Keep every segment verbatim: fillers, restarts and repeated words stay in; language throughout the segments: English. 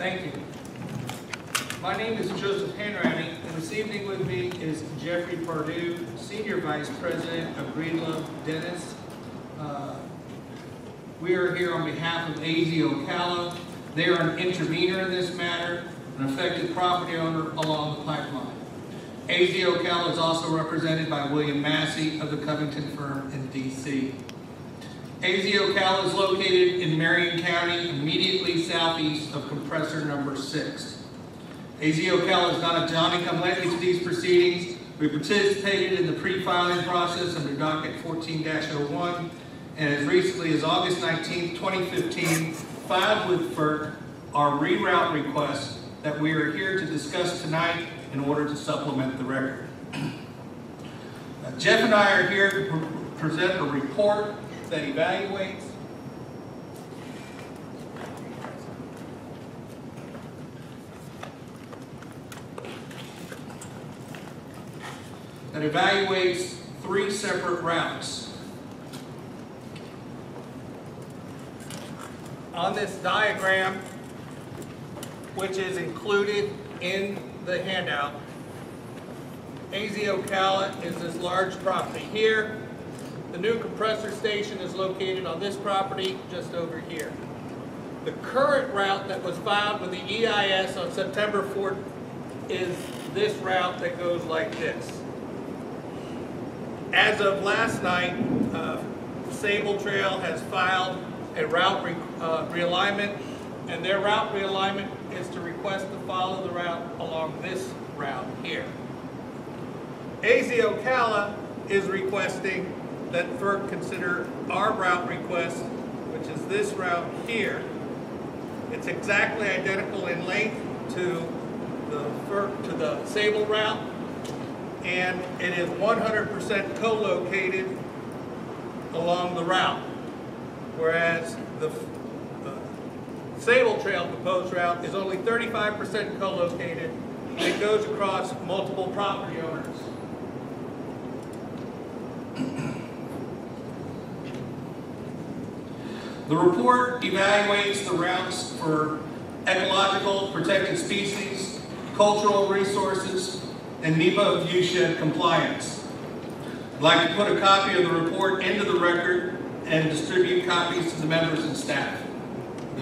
Thank you. My name is Joseph Hanratty, and this evening with me is Jeffrey Purdue, Senior Vice President of Greenland Dennis. Uh, we are here on behalf of A Z Ocala. They are an intervener in this matter, an affected property owner along the pipeline. A Z Ocala is also represented by William Massey of the Covington Firm in D C A Z Ocala is located in Marion County, immediately southeast of compressor number six. A Z Ocala is not a Johnny-come-lately to these proceedings. We participated in the pre-filing process under docket fourteen dash oh one, and as recently as August nineteenth, twenty fifteen, filed with F E R C our reroute request that we are here to discuss tonight in order to supplement the record. Now, Jeff and I are here to pre present a report that evaluates that evaluates three separate routes. On this diagram, which is included in the handout, A Z Ocala is this large property here. The new compressor station is located on this property just over here. The current route that was filed with the E I S on September fourth is this route that goes like this. As of last night, uh, Sabal Trail has filed a route re uh, realignment, and their route realignment is to request to follow the route along this route here. A Z Ocala is requesting that F E R C consider our route request, which is this route here. It's exactly identical in length to the F E R C, to the Sabal route, and it is one hundred percent co-located along the route, whereas the, the Sabal Trail proposed route is only thirty-five percent co-located, and it goes across multiple property owners. The report evaluates the routes for ecological, protected species, cultural resources, and NEPA viewshed compliance. I'd like to put a copy of the report into the record and distribute copies to the members and staff. Uh,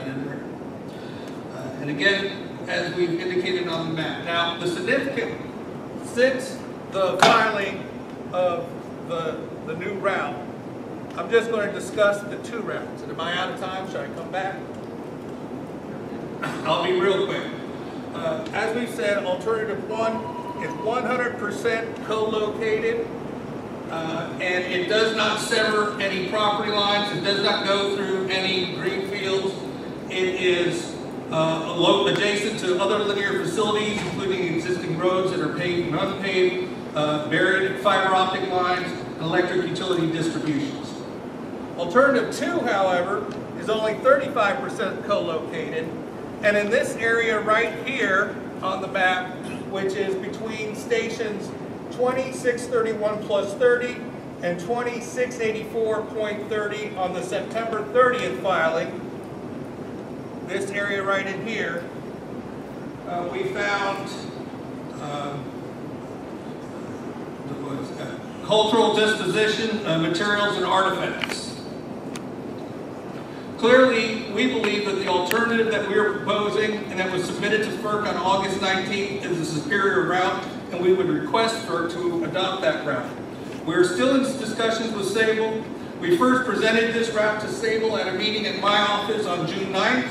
and again, as we've indicated on the map. Now, the significant, since the filing of the, the new route, I'm just going to discuss the two routes. And am I out of time? Should I come back? I'll be real quick. Uh, as we've said, alternative one, it's one hundred percent co-located, uh, and it does not sever any property lines. It does not go through any green fields. It is uh, adjacent to other linear facilities, including existing roads that are paved and unpaved, uh, buried fiber optic lines, and electric utility distributions. Alternative two, however, is only thirty-five percent co-located, and in this area right here on the map, which is between stations twenty-six thirty-one plus thirty and twenty-six eighty-four point thirty on the September thirtieth filing. This area right in here, uh, we found um, cultural disposition of materials and artifacts. Clearly, we believe that the alternative that we are proposing and that was submitted to F E R C on August nineteenth is a superior route, and we would request F E R C to adopt that route. We are still in discussions with Sabal. We first presented this route to Sabal at a meeting at my office on June ninth.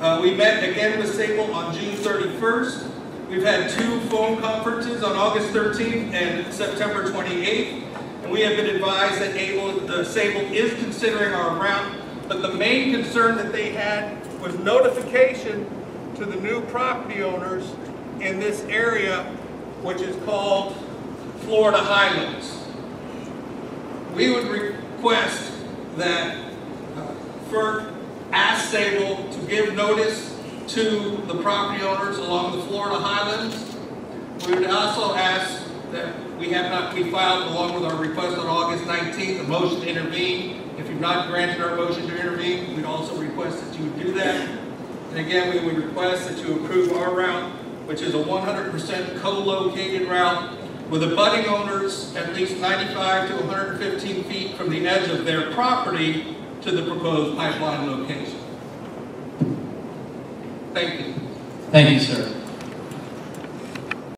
Uh, we met again with Sabal on June thirty-first. We've had two phone conferences on August thirteenth and September twenty-eighth, and we have been advised that Abel, uh, Sabal is considering our route. But the main concern that they had was notification to the new property owners in this area, which is called Florida Highlands. We would request that F E R C ask Sabal to give notice to the property owners along the Florida Highlands. We would also ask that we have not we filed along with our request on August nineteenth, a motion to intervene. If you've not granted our motion to intervene, we'd also request that you would do that. And again, we would request that you approve our route, which is a one hundred percent co-located route with abutting owners at least ninety-five to one hundred fifteen feet from the edge of their property to the proposed pipeline location. Thank you. Thank you, sir.